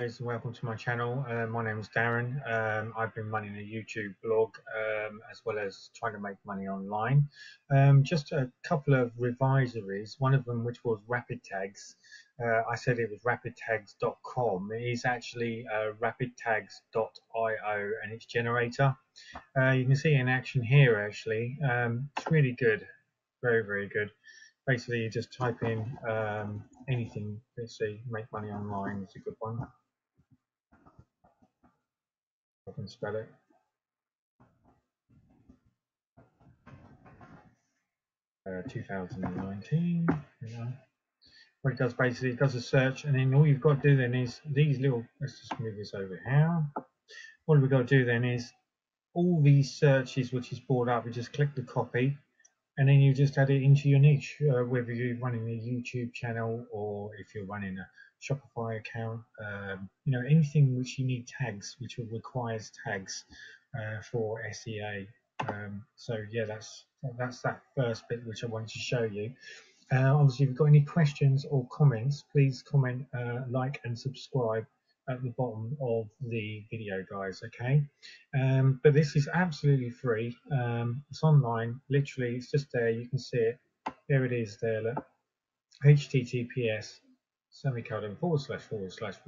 Guys, welcome to my channel. My name is Darren. I've been running a YouTube blog as well as trying to make money online. Just a couple of revisories. One of them, which was RapidTags. I said it was RapidTags.com. It is actually RapidTags.io and its generator. You can see in action here actually. It's really good. Very, very good. Basically, you just type in anything. Let's see, make money online is a good one. I can spell it. Uh, 2019. Yeah. What it does basically, it does a search, and then all you've got to do then is these little. Let's just move this over here. What we've got to do then is all these searches which is brought up. We just click the copy, and then you just add it into your niche, whether you're running a YouTube channel or if you're running a Shopify account, you know, anything which you need tags, which requires tags for SEA. So yeah, that's that first bit which I wanted to show you. Obviously, if you've got any questions or comments, please comment, like and subscribe at the bottom of the video, guys, okay? But this is absolutely free. It's online, literally, it's just there, you can see it. There it is there, look. https://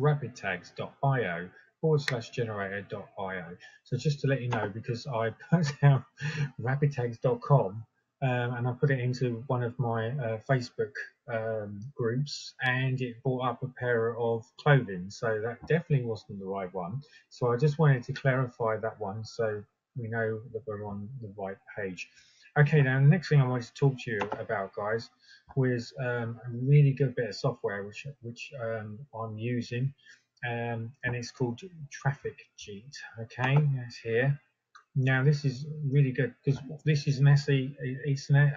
rapidtags.io / generator.io. So just to let you know, because I put out rapidtags.com and I put it into one of my Facebook groups, and it brought up a pair of clothing, so that definitely wasn't the right one. So I just wanted to clarify that one so we know that we're on the right page. Okay, now the next thing I wanted to talk to you about, guys, was a really good bit of software which I'm using, and it's called TrafficJeet. Okay, that's here. Now this is really good because this is an SEO, it's an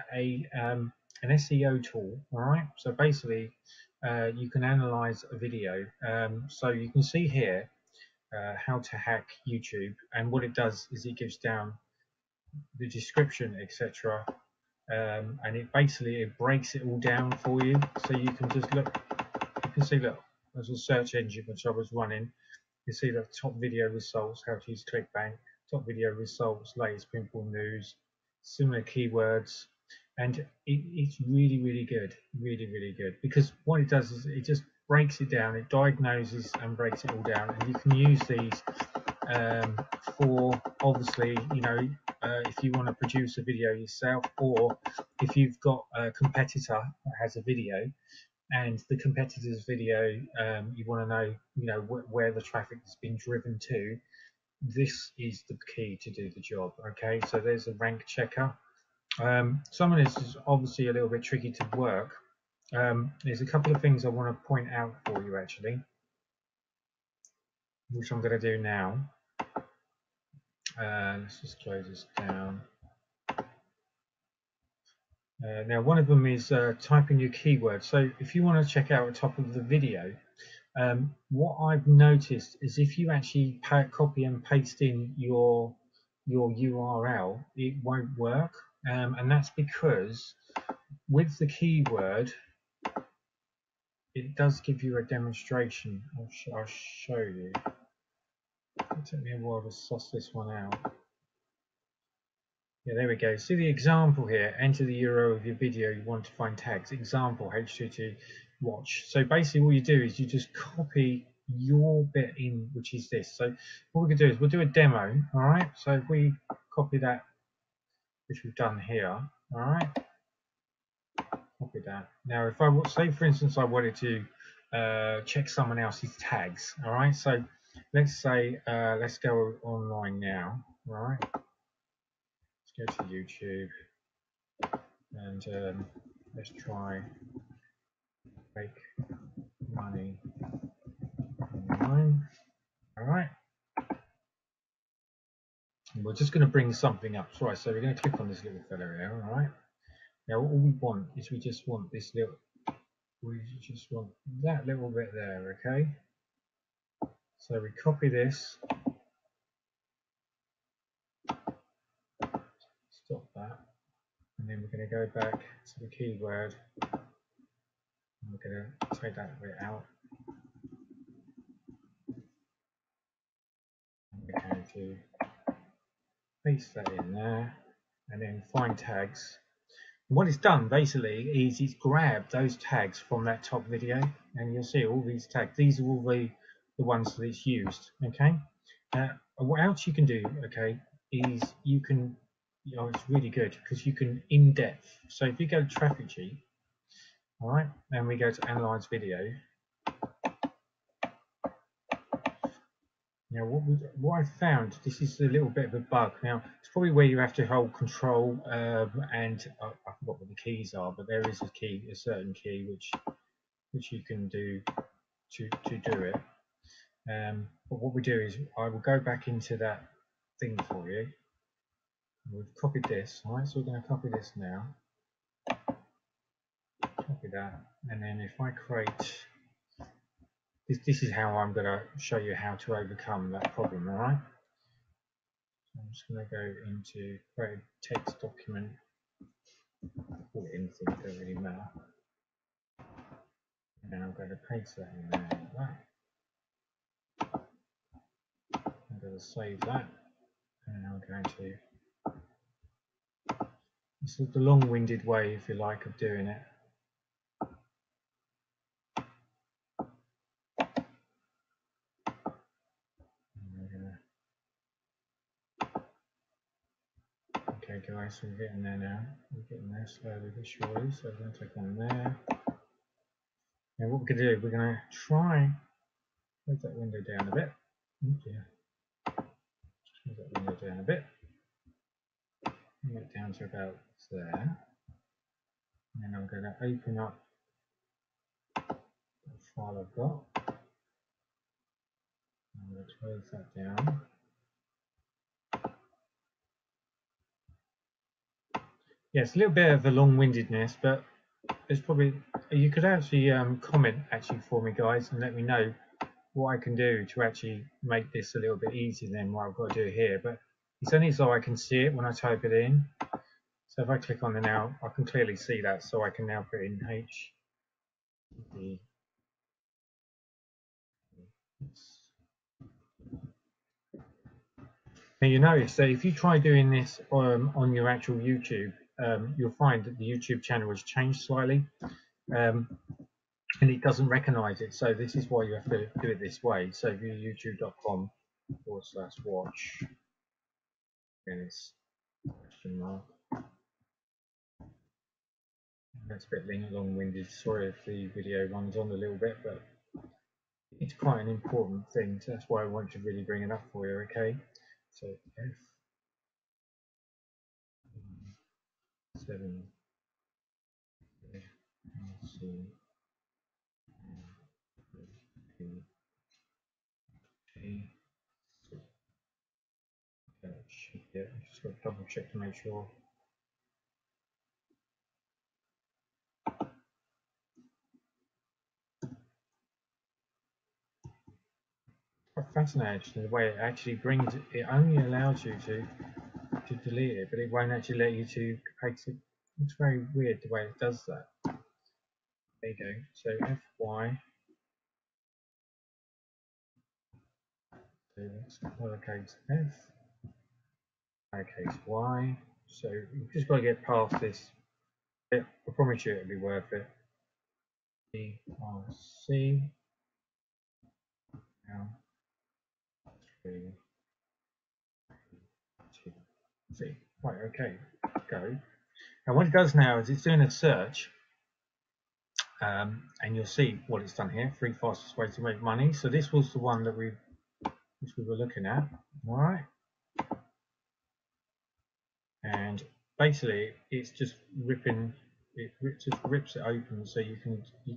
SEO tool, all right? So basically, you can analyze a video. So you can see here how to hack YouTube, and what it does is it gives down the description, etc. And it basically breaks it all down for you, so you can just look. You can see, look, there's a search engine which I was running. You see the top video results, how to use ClickBank. Top video results, latest pinball news, similar keywords, and it's really, really good, really, really good, because what it does is it just breaks it down, it diagnoses and breaks it all down, and you can use these for, obviously, you know, if you want to produce a video yourself, or if you've got a competitor that has a video, and the competitor's video, you want to know, you know, where the traffic has been driven to. This is the key to do the job, okay? So there's a rank checker. Some of this is obviously a little bit tricky to work. There's a couple of things I want to point out for you actually, which I'm going to do now. Let's just close this down. Now one of them is typing your keyword. So if you want to check out the top of the video, what I've noticed is if you actually copy and paste in your URL, it won't work, and that's because with the keyword, it does give you a demonstration. I'll show you. It took me a while to suss this one out. Yeah, there we go. See the example here. Enter the URL of your video you want to find tags. Example HTTP. Watch. So basically what you do is you just copy your bit in, which is this. So what we can do is we'll do a demo, all right? So if we copy that, which we've done here, all right? Copy that. Now if I would say, for instance, I wanted to check someone else's tags, all right? So let's say, let's go online now, all right? Let's go to YouTube and let's try make money online. All right, and we're just going to bring something up, right? So we're going to click on this little fella here. All right, now all we want is we just want that little bit there. Okay, so we copy this, stop that, and then we're going to go back to the keyword. We're going to take that bit out. to paste that in there and then find tags. And what it's done basically is it's grabbed those tags from that top video, and you'll see all these tags. These are all the ones that it's used. Okay. What else you can do, okay, is you can, you know, it's really good because you can in depth. So if you go to TrafficJeet, all right, and we go to analyze video. Now, what I found, this is a little bit of a bug. Now, it's probably where you have to hold control and I forgot what the keys are, but there is a key, a certain key which you can do to do it. But what we do is I will go back into that thing for you. We've copied this, all right? So we're going to copy this now. Copy that, and then if I create. This is how I'm going to show you how to overcome that problem, all right? So I'm just going to go into create a text document. Or anything, it doesn't really matter. And I'm going to paste that in there like that. I'm going to save that. And I'm going to. This is the long-winded way, if you like, of doing it. Okay guys, so we're getting there now. We're getting there slowly but surely. So we're going to click on there. Now what we're going to do, we're going to try move that window down a bit. Oh dear. Just move that window down a bit. Move it down to about there. And then I'm going to open up the file I've got. I'm going to close that down. Yes, a little bit of a long-windedness, but it's probably you could actually comment actually for me, guys, and let me know what I can do to actually make this a little bit easier than what I've got to do here. But it's only so I can see it when I type it in. So if I click on it now, I can clearly see that. So I can now put in HTTP. Now you notice that if you try doing this on your actual YouTube. You'll find that the YouTube channel has changed slightly and it doesn't recognize it, so this is why you have to do it this way. So view youtube.com/watch and it's question mark. That's a bit long-winded, sorry if the video runs on a little bit, but it's quite an important thing, so that's why I want to really bring it up for you, okay? So F 7 just got to double check to make sure. Quite fascinating the way it actually brings it, it only allows you to delete it, but it won't actually let you to paste it. It's very weird the way it does that. There you go. So FY. So that's lowercase f, lowercase y. So you've just got to get past this bit. I promise you it'll be worth it. DRC. Now. 3, 2, 3. Right, okay, go. And what it does now is it's doing a search, and you'll see what it's done here. 3 fastest ways to make money. So this was the one that we were looking at, all right? And basically, it's just ripping, it just rips it open, so you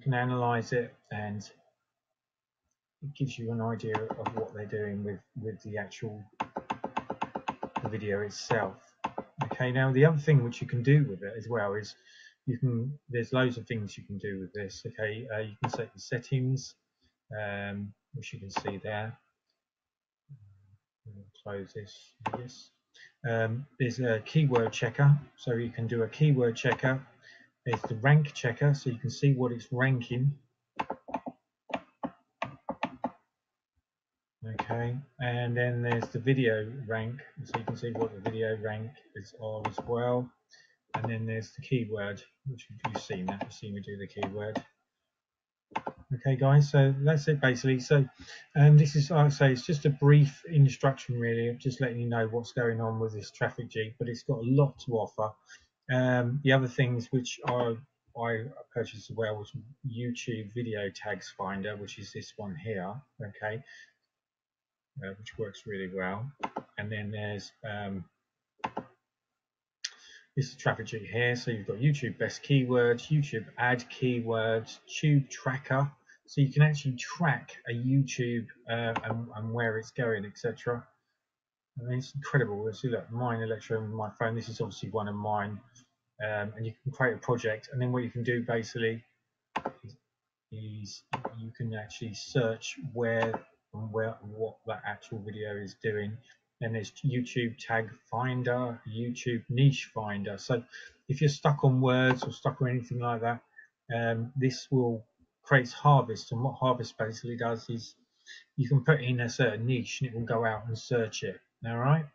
can analyze it, and it gives you an idea of what they're doing with the actual video itself. Okay, now the other thing which you can do with it as well is you can, there's loads of things you can do with this, okay? You can set the settings, which you can see there. We'll close this, yes. There's a keyword checker, so you can do a keyword checker. There's the rank checker, so you can see what it's ranking. Okay, and then there's the video rank, so you can see what the video rank is of as well. And then there's the keyword, which you've seen me do the keyword. Okay guys, so that's it basically. So this is, I'd say, it's just a brief instruction really of just letting you know what's going on with this TrafficJeet, but it's got a lot to offer. The other things which I purchased as well was YouTube Video Tags Finder, which is this one here, okay, which works really well. And then there's this is TrafficJeet here, so you've got YouTube Best Keywords, YouTube Ad Keywords, Tube Tracker, so you can actually track a YouTube and where it's going, etc. I mean, it's incredible. See, look, mine, Electro, my phone. This is obviously one of mine, and you can create a project. And then what you can do basically is you can actually search what that actual video is doing. And there's YouTube Tag Finder, YouTube Niche Finder. So if you're stuck on words or stuck on anything like that, this will create Harvest. And what Harvest basically does is you can put in a certain niche and it will go out and search it. All right.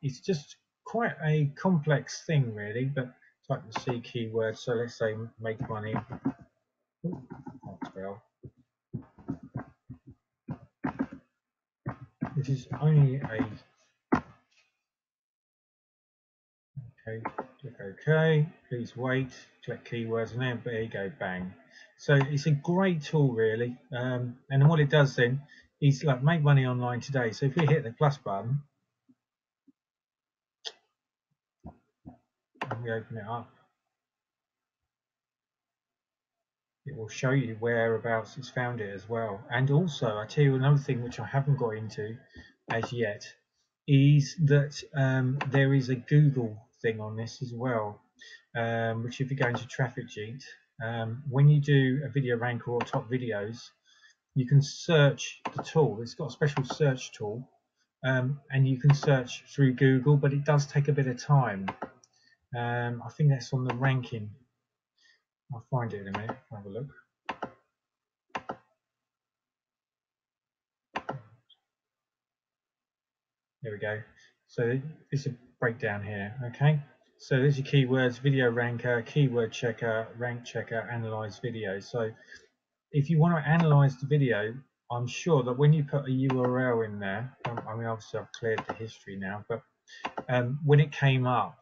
It's just quite a complex thing really, but type the C keyword. So let's say make money. Ooh, that's well. This is only a okay, click OK, please wait, click keywords, and then there you go, bang. So it's a great tool really, and then what it does then is like make money online today. So if you hit the plus button and we open it up, it will show you whereabouts it's found it as well. And also, I tell you another thing which I haven't got into as yet is that there is a Google thing on this as well, which if you go into TrafficJeet, when you do a video ranker or top videos, you can search the tool. It's got a special search tool, and you can search through Google, but it does take a bit of time. I think that's on the ranking. I'll find it in a minute, have a look. There we go. So it's a breakdown here, okay? So there's your keywords, video ranker, keyword checker, rank checker, analyze video. So if you want to analyze the video, I'm sure that when you put a URL in there, I mean obviously I've cleared the history now, but when it came up,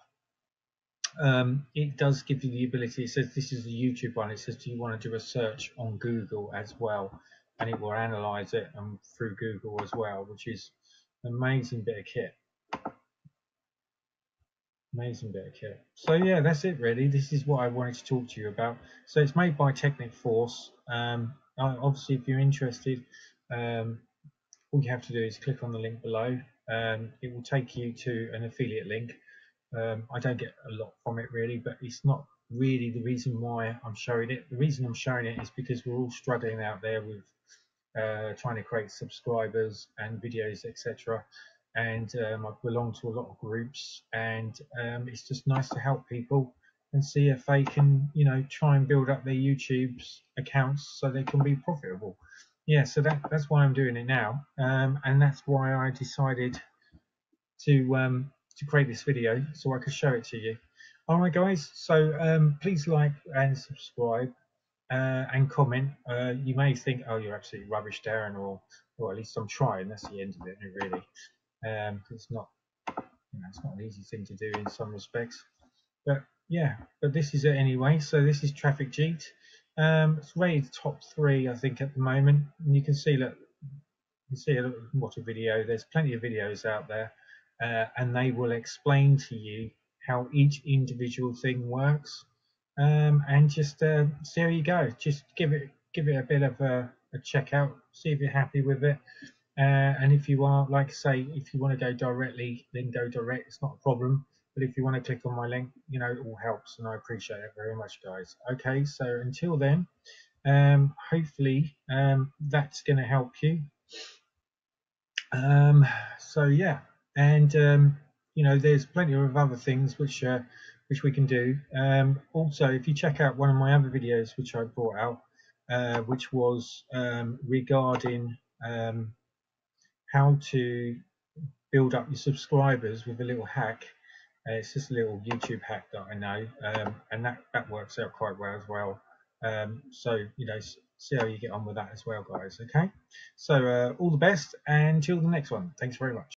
it does give you the ability. It says this is the YouTube one. It says do you want to do a search on Google as well, and it will analyze it and through Google as well, which is an amazing bit of kit. Amazing bit of kit. So yeah, that's it really. This is what I wanted to talk to you about. So it's made by Technic Force. Obviously, if you're interested, all you have to do is click on the link below. It will take you to an affiliate link. I don't get a lot from it really, but it's not really the reason why I'm showing it. The reason I'm showing it is because we're all struggling out there with trying to create subscribers and videos, etc. And I belong to a lot of groups, and it's just nice to help people and see if they can, you know, try and build up their YouTube's accounts so they can be profitable. Yeah, so that's why I'm doing it now, and that's why I decided to create this video so I could show it to you. Alright guys, so please like and subscribe and comment. You may think, oh, you're absolutely rubbish, Darren, or well, at least I'm trying. That's the end of it really. It's not, you know, it's not an easy thing to do in some respects, but yeah, but this is it anyway. So this is TrafficJeet. It's rated top 3 I think at the moment, and you can see, look, you see what a video. There's plenty of videos out there. And they will explain to you how each individual thing works, and just see how you go. Just give it a bit of a check out, see if you're happy with it, and if you are, like I say, if you want to go directly, then go direct. It's not a problem. But if you want to click on my link, you know, it all helps, and I appreciate it very much, guys. Okay, so until then, hopefully that's going to help you. So yeah. And you know, there's plenty of other things which we can do. Also, if you check out one of my other videos which I brought out, which was regarding how to build up your subscribers with a little hack. It's just a little YouTube hack that I know, and that works out quite well as well. So, you know, see how you get on with that as well, guys. Okay, so all the best, and till the next one. Thanks very much.